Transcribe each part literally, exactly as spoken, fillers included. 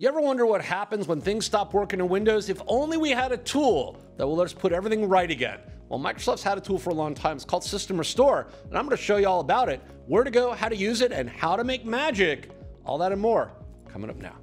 You ever wonder what happens when things stop working in Windows? If only we had a tool that will let us put everything right again. Well, Microsoft's had a tool for a long time. It's called System Restore, and I'm gonna show you all about it, where to go, how to use it, and how to make magic. All that and more, coming up now.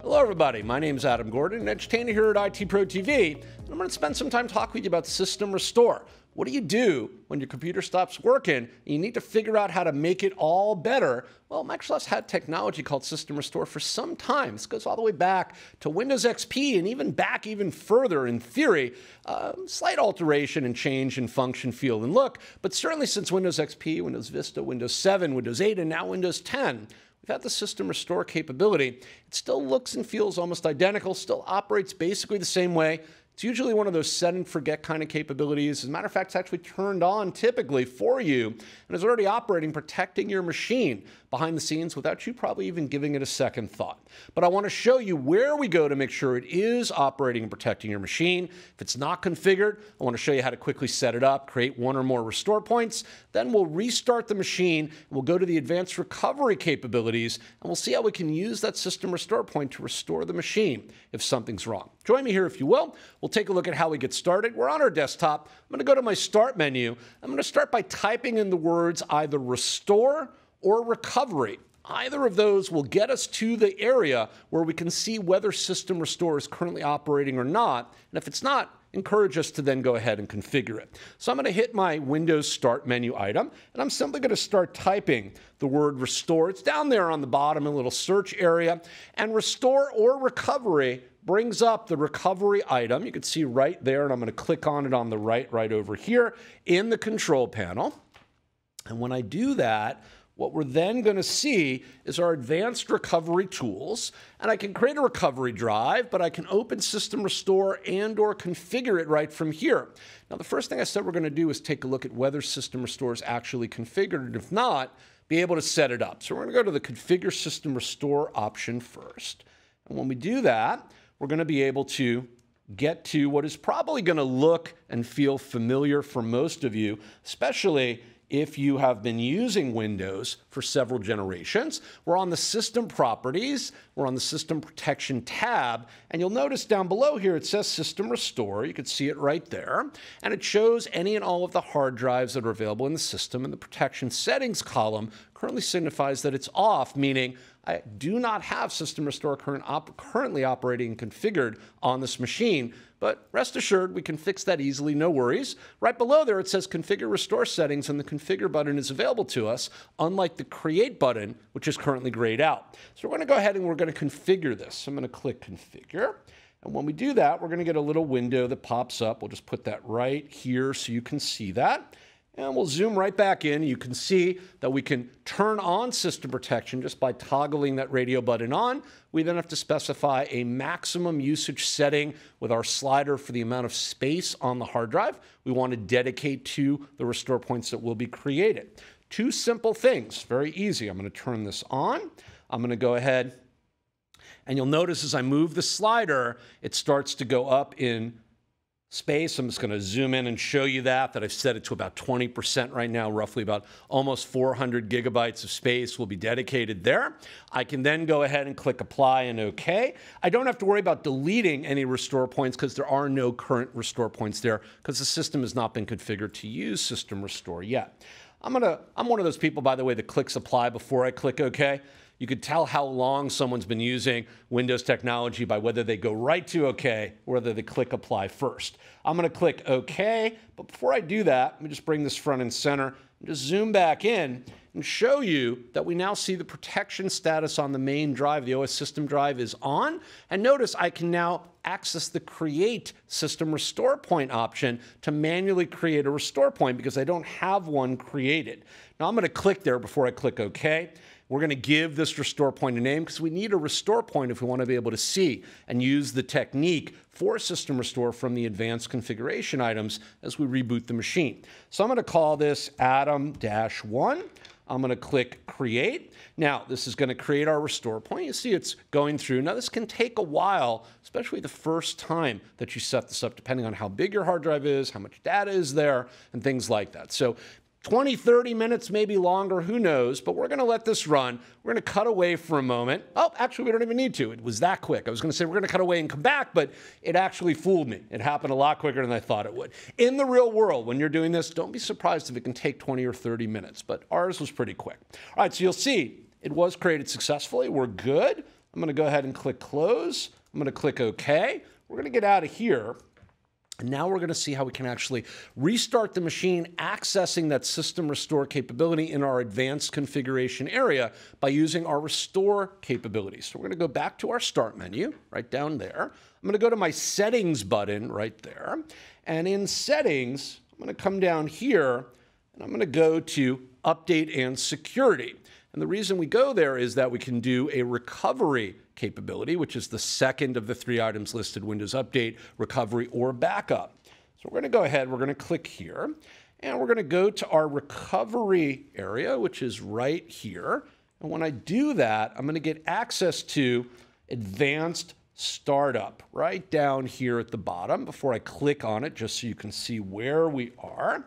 Hello everybody, my name's Adam Gordon, an entertainer here at I T Pro T V, and I'm gonna spend some time talking with you about System Restore. What do you do when your computer stops working and you need to figure out how to make it all better? Well, Microsoft's had technology called System Restore for some time. This goes all the way back to Windows X P and even back even further in theory. Uh, slight alteration and change in function, feel, and look, but certainly since Windows X P, Windows Vista, Windows seven, Windows eight, and now Windows ten, we've had the System Restore capability. It still looks and feels almost identical, still operates basically the same way. It's usually one of those set and forget kind of capabilities. As a matter of fact, it's actually turned on typically for you and is already operating, protecting your machine behind the scenes without you probably even giving it a second thought. But I want to show you where we go to make sure it is operating and protecting your machine. If it's not configured, I want to show you how to quickly set it up, create one or more restore points. Then we'll restart the machine. We'll go to the advanced recovery capabilities and we'll see how we can use that System Restore point to restore the machine if something's wrong. Join me here if you will. We'll We'll take a look at how we get started. We're on our desktop. I'm going to go to my Start menu. I'm going to start by typing in the words either restore or recovery. Either of those will get us to the area where we can see whether System Restore is currently operating or not. And if it's not, encourage us to then go ahead and configure it. So I'm going to hit my Windows Start menu item, and I'm simply going to start typing the word restore. It's down there on the bottom in a little search area. And restore or recovery brings up the recovery item. You can see right there, and I'm going to click on it on the right, right over here in the control panel. And when I do that, what we're then going to see is our advanced recovery tools, and I can create a recovery drive, but I can open System Restore and or configure it right from here. Now, the first thing I said we're going to do is take a look at whether System Restore is actually configured, and if not, be able to set it up. So we're going to go to the Configure System Restore option first. And when we do that, we're going to be able to get to what is probably going to look and feel familiar for most of you, especially if you have been using Windows for several generations. We're on the System Properties, we're on the System Protection tab, and you'll notice down below here it says System Restore. You can see it right there, and it shows any and all of the hard drives that are available in the system, and the Protection Settings column currently signifies that it's off, meaning I do not have System Restore current op currently operating and configured on this machine, but rest assured we can fix that easily, no worries. Right below there it says Configure Restore Settings, and the Configure button is available to us, unlike the Create button, which is currently grayed out. So we're gonna go ahead and we're gonna configure this. I'm gonna click Configure, and when we do that, we're gonna get a little window that pops up. We'll just put that right here so you can see that. And we'll zoom right back in. You can see that we can turn on system protection just by toggling that radio button on. We then have to specify a maximum usage setting with our slider for the amount of space on the hard drive we want to dedicate to the restore points that will be created. Two simple things, very easy. I'm going to turn this on. I'm going to go ahead and you'll notice as I move the slider, it starts to go up in space. I'm just going to zoom in and show you that, that I've set it to about twenty percent right now, roughly about almost four hundred gigabytes of space will be dedicated there. I can then go ahead and click Apply and OK. I don't have to worry about deleting any restore points because there are no current restore points there because the system has not been configured to use System Restore yet. I'm gonna, I'm one of those people, by the way, that clicks Apply before I click OK. You could tell how long someone's been using Windows technology by whether they go right to OK or whether they click Apply first. I'm going to click OK, but before I do that, let me just bring this front and center and just zoom back in and show you that we now see the protection status on the main drive. The O S system drive is on, and notice I can now access the Create System Restore Point option to manually create a restore point because I don't have one created. Now I'm going to click there before I click OK. We're going to give this restore point a name because we need a restore point if we want to be able to see and use the technique for System Restore from the advanced configuration items as we reboot the machine. So I'm going to call this Adam one. I'm going to click Create. Now, this is going to create our restore point. You see it's going through. Now, this can take a while, especially the first time that you set this up, depending on how big your hard drive is, how much data is there, and things like that. So twenty, thirty minutes, maybe longer, who knows, but we're gonna let this run. We're gonna cut away for a moment. Oh, actually, we don't even need to. It was that quick. I was gonna say we're gonna cut away and come back, but it actually fooled me. It happened a lot quicker than I thought it would. In the real world, when you're doing this, don't be surprised if it can take twenty or thirty minutes, but ours was pretty quick. All right, so you'll see it was created successfully. We're good. I'm gonna go ahead and click close. I'm gonna click okay. We're gonna get out of here. And now we're going to see how we can actually restart the machine, accessing that system restore capability in our advanced configuration area by using our restore capability. So we're going to go back to our start menu right down there. I'm going to go to my settings button right there. And in settings, I'm going to come down here and I'm going to go to update and security. And the reason we go there is that we can do a recovery capability, which is the second of the three items listed: Windows Update, Recovery, or Backup. So we're going to go ahead, we're going to click here, and we're going to go to our recovery area, which is right here. And when I do that, I'm going to get access to Advanced Startup right down here at the bottom before I click on it, just so you can see where we are.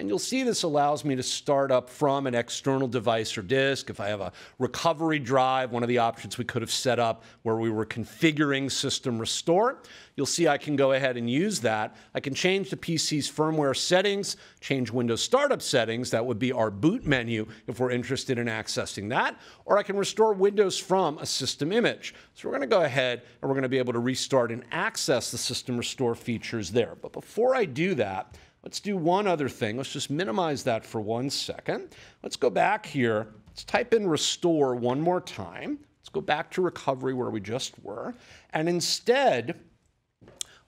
And you'll see this allows me to start up from an external device or disk. If I have a recovery drive, one of the options we could have set up where we were configuring System Restore, you'll see I can go ahead and use that. I can change the P C's firmware settings, change Windows Startup settings. That would be our boot menu if we're interested in accessing that. Or I can restore Windows from a system image. So we're going to go ahead and we're going to be able to restart and access the System Restore features there. But before I do that, let's do one other thing. Let's just minimize that for one second. Let's go back here. Let's type in restore one more time. Let's go back to recovery where we just were. And instead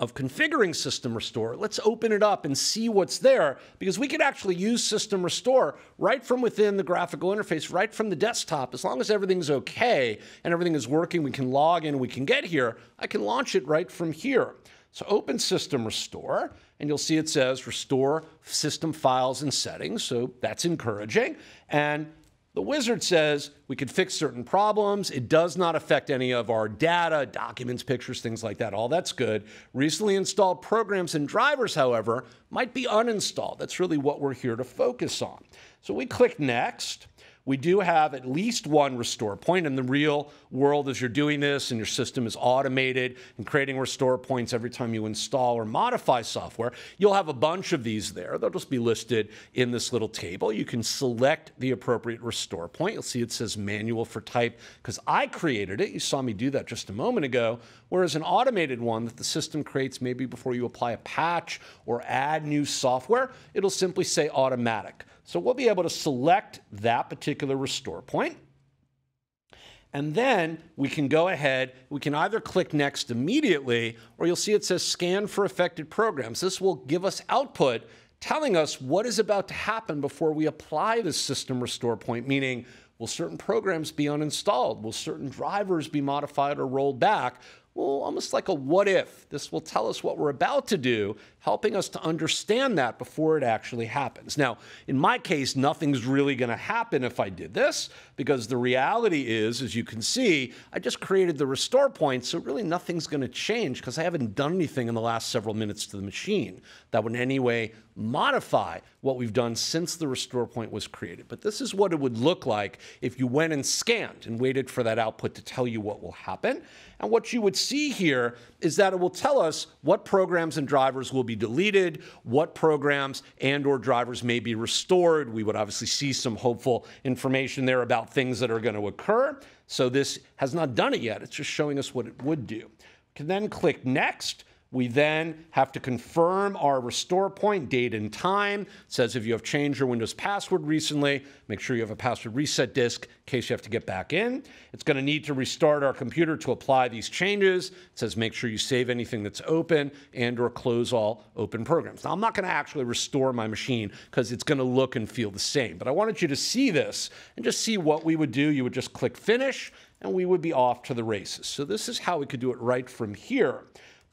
of configuring System Restore, let's open it up and see what's there, because we could actually use System Restore right from within the graphical interface, right from the desktop. As long as everything's okay and everything is working, we can log in, we can get here. I can launch it right from here. So open System Restore, and you'll see it says Restore System Files and Settings, so that's encouraging. And the wizard says we could fix certain problems. It does not affect any of our data, documents, pictures, things like that. All that's good. Recently installed programs and drivers, however, might be uninstalled. That's really what we're here to focus on. So we click Next. We do have at least one restore point. In the real world, as you're doing this and your system is automated and creating restore points every time you install or modify software, you'll have a bunch of these there. They'll just be listed in this little table. You can select the appropriate restore point. You'll see it says manual for type because I created it. You saw me do that just a moment ago. Whereas an automated one that the system creates maybe before you apply a patch or add new software, it'll simply say automatic. So we'll be able to select that particular restore point. And then we can go ahead, we can either click next immediately, or you'll see it says scan for affected programs. This will give us output telling us what is about to happen before we apply this system restore point, meaning will certain programs be uninstalled? Will certain drivers be modified or rolled back? Well, almost like a what if. This will tell us what we're about to do, helping us to understand that before it actually happens. Now, in my case, nothing's really going to happen if I did this, because the reality is, as you can see, I just created the restore point, so really nothing's going to change because I haven't done anything in the last several minutes to the machine that would in any way modify what we've done since the restore point was created. But this is what it would look like if you went and scanned and waited for that output to tell you what will happen. And what you would see here is that it will tell us what programs and drivers will be deleted, what programs and or drivers may be restored. We would obviously see some hopeful information there about things that are going to occur. So this has not done it yet. It's just showing us what it would do. We can then click Next. We then have to confirm our restore point, date and time. It says if you have changed your Windows password recently, make sure you have a password reset disk in case you have to get back in. It's going to need to restart our computer to apply these changes. It says make sure you save anything that's open and or close all open programs. Now, I'm not going to actually restore my machine because it's going to look and feel the same, but I wanted you to see this and just see what we would do. You would just click Finish, and we would be off to the races. So this is how we could do it right from here.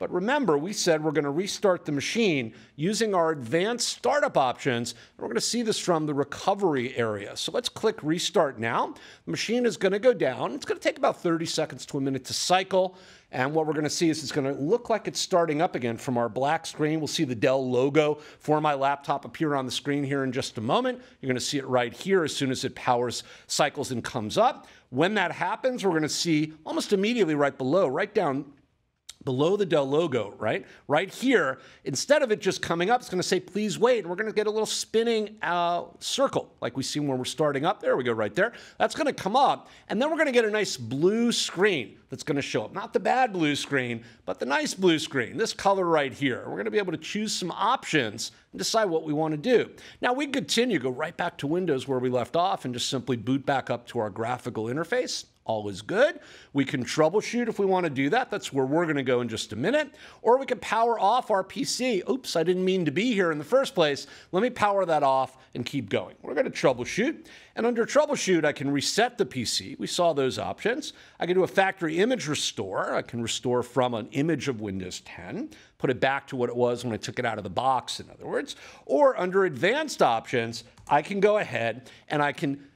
But remember, we said we're going to restart the machine using our advanced startup options. We're going to see this from the recovery area. So let's click restart now. The machine is going to go down. It's going to take about thirty seconds to a minute to cycle. And what we're going to see is it's going to look like it's starting up again from our black screen. We'll see the Dell logo for my laptop appear on the screen here in just a moment. You're going to see it right here as soon as it powers, cycles, and comes up. When that happens, we're going to see almost immediately right below, right down below the Dell logo, right? Right here, instead of it just coming up, it's going to say, please wait. And we're going to get a little spinning uh, circle, like we see when we're starting up. There we go, right there. That's going to come up. And then we're going to get a nice blue screen that's going to show up. Not the bad blue screen, but the nice blue screen, this color right here. We're going to be able to choose some options and decide what we want to do. Now, we continue, go right back to Windows where we left off and just simply boot back up to our graphical interface. All is good. We can troubleshoot if we want to do that. That's where we're going to go in just a minute. Or we can power off our P C. Oops, I didn't mean to be here in the first place. Let me power that off and keep going. We're going to troubleshoot. And under troubleshoot, I can reset the P C. We saw those options. I can do a factory image restore. I can restore from an image of Windows ten, put it back to what it was when I took it out of the box, in other words. Or under advanced options, I can go ahead and I can,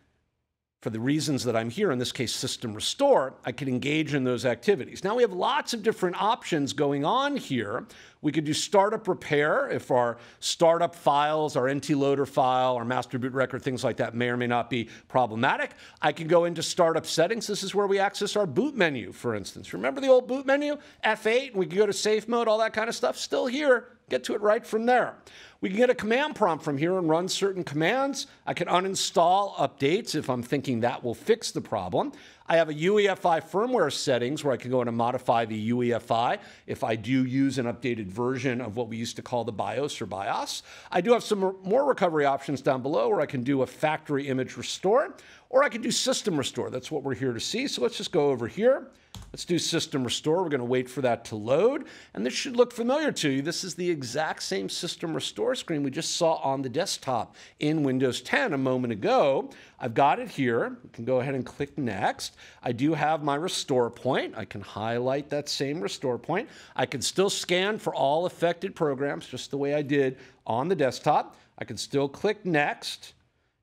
for the reasons that I'm here, in this case, System Restore, I can engage in those activities. Now, we have lots of different options going on here. We could do startup repair if our startup files, our NTLoader file, our master boot record, things like that may or may not be problematic. I can go into startup settings. This is where we access our boot menu, for instance. Remember the old boot menu? F eight, we can go to safe mode, all that kind of stuff. Still here. Get to it right from there. We can get a command prompt from here and run certain commands. I can uninstall updates if I'm thinking that will fix the problem. I have a U E F I firmware settings where I can go in and modify the U E F I if I do use an updated version of what we used to call the BIOS or BIOS. I do have some more recovery options down below where I can do a factory image restore, or I can do system restore. That's what we're here to see. So let's just go over here. Let's do system restore. We're going to wait for that to load. And this should look familiar to you. This is the exact same system restore screen we just saw on the desktop in Windows ten a moment ago. I've got it here. We can go ahead and click next. I do have my restore point. I can highlight that same restore point. I can still scan for all affected programs, just the way I did on the desktop. I can still click next.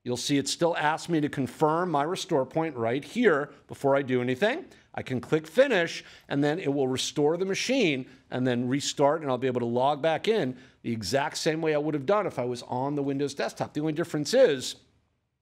You'll see it still asks me to confirm my restore point right here before I do anything. I can click finish, and then it will restore the machine and then restart, and I'll be able to log back in the exact same way I would have done if I was on the Windows desktop. The only difference is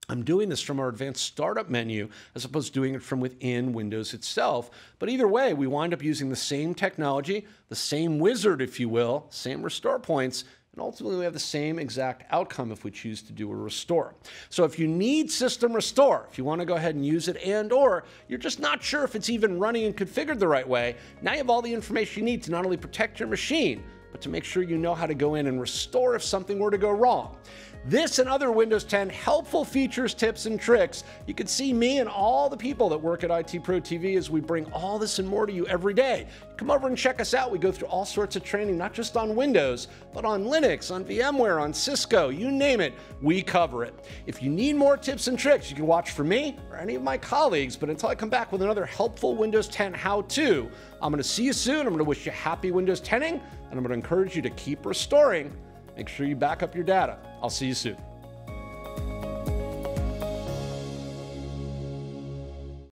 I'm doing this from our advanced startup menu as opposed to doing it from within Windows itself. But either way, we wind up using the same technology, the same wizard, if you will, same restore points, and ultimately we have the same exact outcome if we choose to do a restore. So if you need System Restore, if you want to go ahead and use it, and or you're just not sure if it's even running and configured the right way, now you have all the information you need to not only protect your machine, but to make sure you know how to go in and restore if something were to go wrong. This and other Windows ten helpful features, tips, and tricks. You can see me and all the people that work at I T Pro T V as we bring all this and more to you every day. Come over and check us out. We go through all sorts of training, not just on Windows, but on Linux, on VMware, on Cisco, you name it, we cover it. If you need more tips and tricks, you can watch for me or any of my colleagues. But until I come back with another helpful Windows ten how-to, I'm gonna see you soon. I'm gonna wish you happy Windows ten-ing, and I'm gonna encourage you to keep restoring. Make sure you back up your data. I'll see you soon.